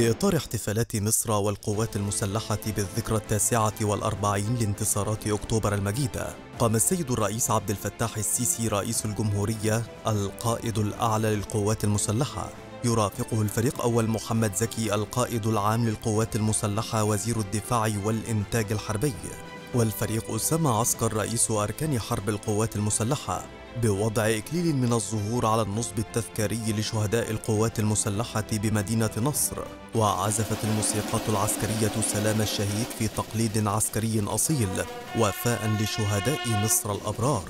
في إطار احتفالات مصر والقوات المسلحة بالذكرى ال49 لانتصارات أكتوبر المجيدة، قام السيد الرئيس عبد الفتاح السيسي رئيس الجمهورية القائد الأعلى للقوات المسلحة، يرافقه الفريق أول محمد زكي القائد العام للقوات المسلحة وزير الدفاع والإنتاج الحربي، والفريق أسامة عسكر رئيس أركان حرب القوات المسلحة، بوضع إكليل من الزهور على النصب التذكاري لشهداء القوات المسلحة بمدينة نصر. وعزفت الموسيقى العسكرية سلام الشهيد في تقليد عسكري أصيل وفاء لشهداء مصر الأبرار.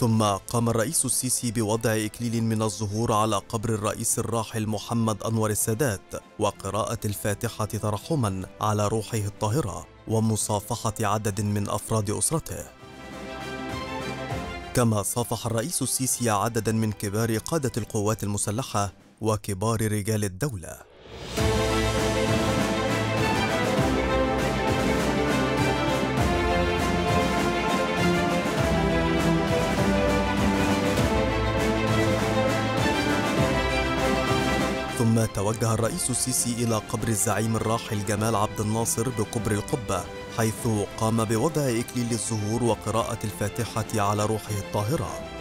ثم قام الرئيس السيسي بوضع إكليل من الزهور على قبر الرئيس الراحل محمد أنور السادات، وقراءة الفاتحة ترحما على روحه الطاهرة، ومصافحة عدد من أفراد أسرته. كما صافح الرئيس السيسي عددا من كبار قادة القوات المسلحة وكبار رجال الدولة. ثم توجه الرئيس السيسي إلى قبر الزعيم الراحل جمال عبد الناصر بكبر القبة، حيث قام بوضع إكليل الزهور وقراءة الفاتحة على روحه الطاهرة.